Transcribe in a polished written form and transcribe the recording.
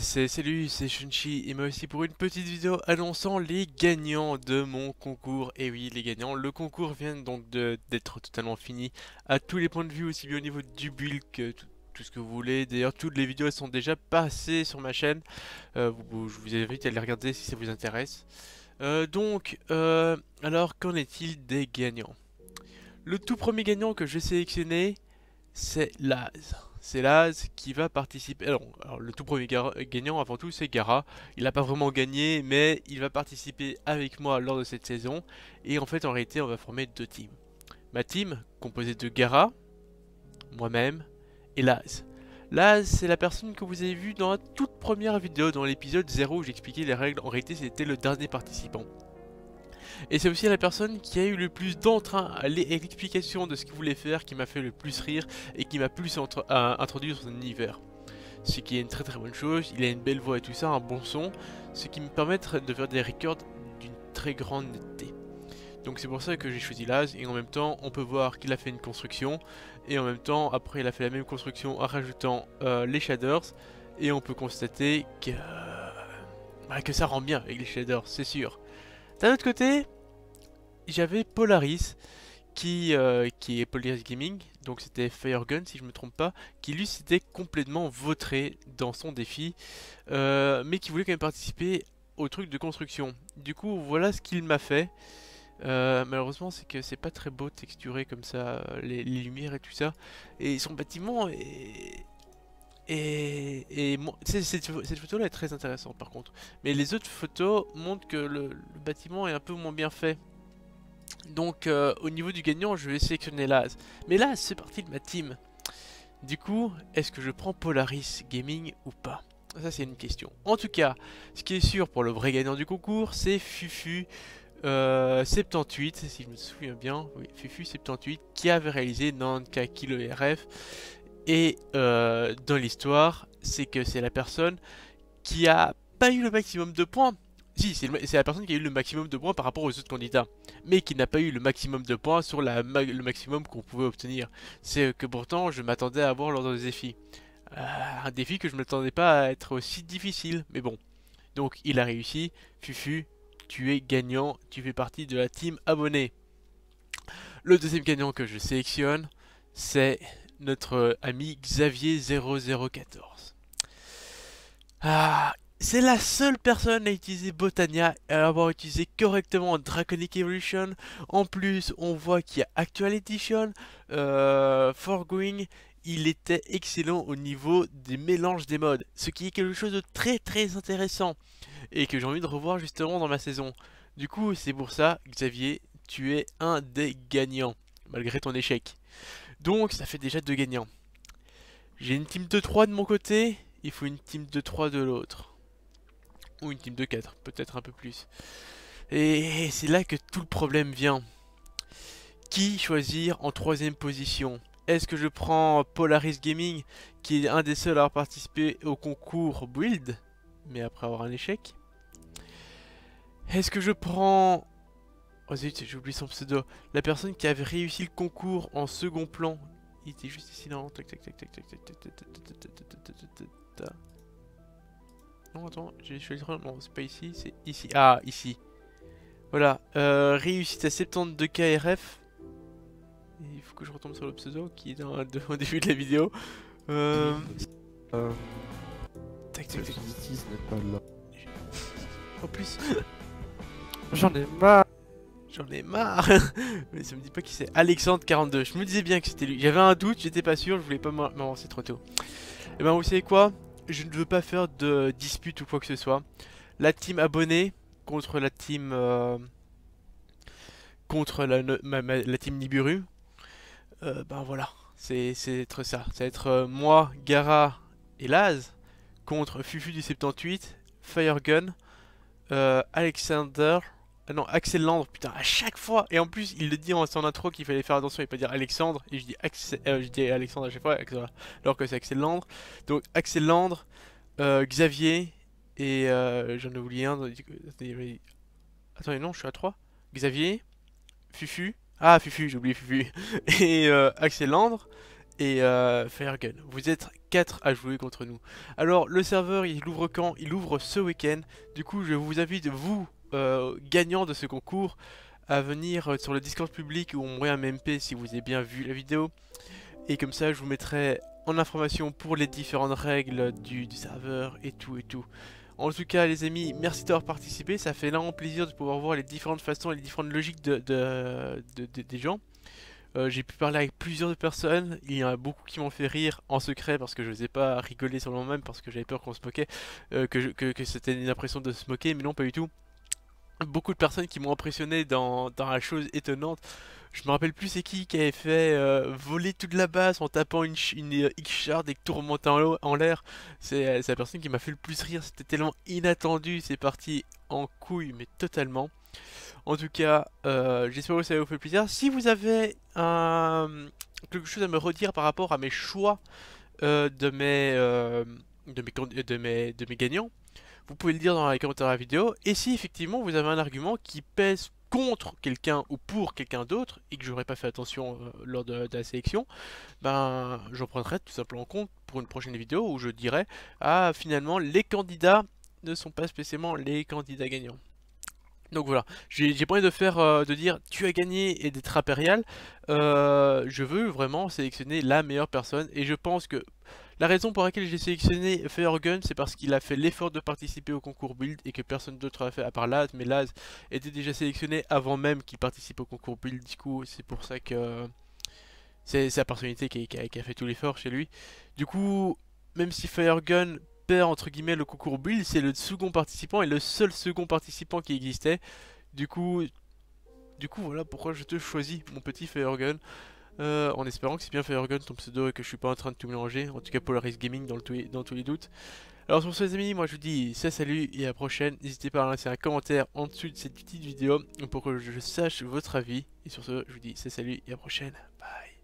Salut, c'est Shunchi et moi aussi pour une petite vidéo annonçant les gagnants de mon concours. Et oui, les gagnants, le concours vient donc d'être totalement fini à tous les points de vue, aussi bien au niveau du build que tout ce que vous voulez. D'ailleurs, toutes les vidéos sont déjà passées sur ma chaîne. Je vous invite à les regarder si ça vous intéresse. Alors qu'en est-il des gagnants? Le tout premier gagnant que j'ai sélectionné, c'est Laz. C'est Laz qui va participer. Alors le tout premier gagnant avant tout c'est Gara. Il n'a pas vraiment gagné mais il va participer avec moi lors de cette saison. Et en fait en réalité on va former deux teams. Ma team composée de Gara, moi-même et Laz. Laz c'est la personne que vous avez vue dans la toute première vidéo, dans l'épisode 0 où j'expliquais les règles. En réalité c'était le dernier participant. Et c'est aussi la personne qui a eu le plus d'entrain à l'explication de ce qu'il voulait faire, qui m'a fait le plus rire et qui m'a plus introduit dans son univers. Ce qui est une très très bonne chose, il a une belle voix et tout ça, un bon son, ce qui me permettra de faire des records d'une très grande netteté. Donc c'est pour ça que j'ai choisi Laz, et en même temps on peut voir qu'il a fait une construction, et en même temps après il a fait la même construction en rajoutant les shaders, et on peut constater que ça rend bien avec les shaders, c'est sûr. D'un autre côté, j'avais Polaris, qui est Polaris Gaming, donc c'était Firegun si je ne me trompe pas, qui lui s'était complètement vautré dans son défi, mais qui voulait quand même participer au truc de construction. Du coup, voilà ce qu'il m'a fait. Malheureusement, c'est que c'est pas très beau texturé comme ça, les lumières et tout ça, et son bâtiment est... cette photo là est très intéressante par contre. Mais les autres photos montrent que le bâtiment est un peu moins bien fait. Donc au niveau du gagnant je vais sélectionner Laz. Mais Laz c'est parti de ma team. Du coup est-ce que je prends Polaris Gaming ou pas? Ça c'est une question. En tout cas ce qui est sûr pour le vrai gagnant du concours c'est Fufu78, si je me souviens bien. Oui, Fufu78 qui avait réalisé 94 kg RF. Et dans l'histoire, c'est que c'est la personne qui a pas eu le maximum de points. Si, c'est la personne qui a eu le maximum de points par rapport aux autres candidats. Mais qui n'a pas eu le maximum de points sur le maximum qu'on pouvait obtenir. C'est que pourtant, je m'attendais à avoir lors de défi. Un défi que je ne m'attendais pas à être aussi difficile. Mais bon, donc il a réussi. Fufu, tu es gagnant. Tu fais partie de la team abonnée. Le deuxième gagnant que je sélectionne, c'est... notre ami Xavier0014. C'est la seule personne à utiliser Botania et à avoir utilisé correctement Draconic Evolution. En plus, on voit qu'il y a Actual Edition, Forgoing. Il était excellent au niveau des mélanges des modes, ce qui est quelque chose de très très intéressant et que j'ai envie de revoir justement dans ma saison. Du coup, c'est pour ça, Xavier, tu es un des gagnants, malgré ton échec. Donc ça fait déjà deux gagnants. J'ai une team de 3 de mon côté, il faut une team de 3 de l'autre. Ou une team de 4, peut-être un peu plus. Et c'est là que tout le problème vient. Qui choisir en troisième position? Est-ce que je prends Polaris Gaming, qui est un des seuls à avoir participé au concours build, mais après avoir un échec? Est-ce que je prends... oh zut, j'ai oublié son pseudo. La personne qui avait réussi le concours en second plan. Il était juste ici dans... non, attends, j'ai choisi... non, c'est pas ici, c'est ici. Ah, ici. Voilà, réussite à 72 KRF. Il faut que je retombe sur le pseudo qui est au début de la vidéo. Tac. En plus... j'en ai marre. J'en ai marre. Mais ça me dit pas qui c'est. Alexandre42. Je me disais bien que c'était lui. J'avais un doute, j'étais pas sûr, je voulais pas m'avancer trop tôt. Et ben vous savez quoi? Je ne veux pas faire de dispute ou quoi que ce soit. La team abonnée contre la team... la team Nibiru. Ben voilà, c'est être ça. Ça va être moi, Gara et Laz contre Fufu du 78, Firegun, Alexander... ah non, Axel Landre, putain, à chaque fois. Et en plus, il le dit en son intro qu'il fallait faire attention et pas dire Alexandre. Et je dis Alexandre à chaque fois, alors que c'est Axel Landre. Donc Axel Landre, Xavier, et j'en ai oublié un. Attendez, non, je suis à 3. Xavier, Fufu, j'ai oublié Fufu, et Axel Landre, et Firegun. Vous êtes 4 à jouer contre nous. Alors le serveur il ouvre quand? Il ouvre ce week-end. Du coup je vous invite, vous gagnants de ce concours, à venir sur le Discord public ou envoyer un MP si vous avez bien vu la vidéo. Et comme ça je vous mettrai en information pour les différentes règles du serveur et tout et tout. En tout cas les amis, merci d'avoir participé, ça fait énormément plaisir de pouvoir voir les différentes façons et les différentes logiques des gens. J'ai pu parler avec plusieurs personnes, il y en a beaucoup qui m'ont fait rire en secret parce que je n'osais pas rigoler sur le moment même parce que j'avais peur qu'on se moquait, que c'était une impression de se moquer, mais non pas du tout. Beaucoup de personnes qui m'ont impressionné dans la chose étonnante. Je me rappelle plus c'est qui avait fait voler toute la base en tapant une X-Shard et tourmentant en l'air. C'est la personne qui m'a fait le plus rire, c'était tellement inattendu, c'est parti en couille mais totalement. En tout cas, j'espère que ça vous fait plaisir. Si vous avez quelque chose à me redire par rapport à mes choix de mes gagnants, vous pouvez le dire dans les commentaires de la vidéo. Et si effectivement vous avez un argument qui pèse contre quelqu'un ou pour quelqu'un d'autre et que j'aurais pas fait attention lors de la sélection, ben j'en prendrai tout simplement en compte pour une prochaine vidéo où je dirais ah finalement les candidats ne sont pas spécialement les candidats gagnants. Donc voilà, j'ai pas envie de faire de dire tu as gagné et d'être impérial. Je veux vraiment sélectionner la meilleure personne et je pense que la raison pour laquelle j'ai sélectionné Firegun, c'est parce qu'il a fait l'effort de participer au concours build et que personne d'autre a fait à part Laz, mais Laz était déjà sélectionné avant même qu'il participe au concours build, du coup c'est pour ça que c'est sa personnalité qui a fait tout l'effort chez lui. Du coup, même si Firegun perd entre guillemets le concours build, c'est le second participant et le seul second participant qui existait. Du coup voilà pourquoi je te choisis, mon petit Firegun. En espérant que c'est bien Firegun ton pseudo et que je suis pas en train de tout mélanger. En tout cas Polaris Gaming dans tous les doutes. Alors sur ce les amis, moi je vous dis ça salut et à la prochaine. N'hésitez pas à laisser un commentaire en dessous de cette petite vidéo pour que je sache votre avis. Et sur ce je vous dis ça salut et à la prochaine. Bye.